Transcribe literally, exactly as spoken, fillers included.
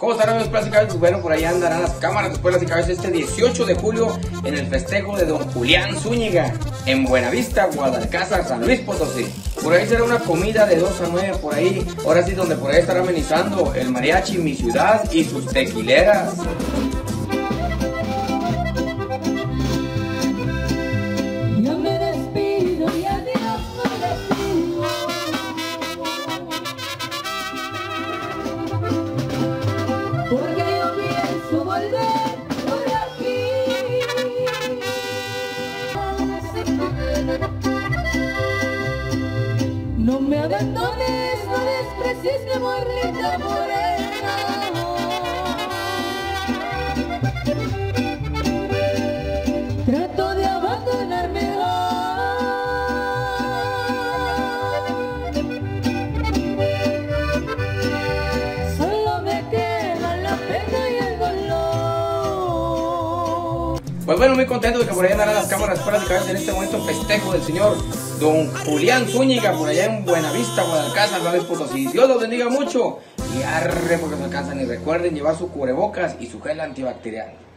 ¿Cómo estarán los Plaza y Cabezas? Bueno, por ahí andarán las cámaras de Plaza y Cabezas este dieciocho de julio en el festejo de don Julián Zúñiga en Buenavista, Guadalcázar, San Luis Potosí. Por ahí será una comida de dos a nueve por ahí, ahora sí, donde por ahí estará amenizando el mariachi Mi Ciudad y sus tequileras. No me abandones, no desprecies mi morrita morena. Trato de abandonarme hoy. Solo me quedan la pena y el dolor. Pues bueno, muy contento de que por ahí andarán las cámaras para dedicarse en este momento festejo del señor don Julián Zúñiga, por allá en Buenavista, Guadalcázar, San Luis Potosí. Dios los bendiga mucho y arre porque se alcanzan. Y recuerden llevar su cubrebocas y su gel antibacterial.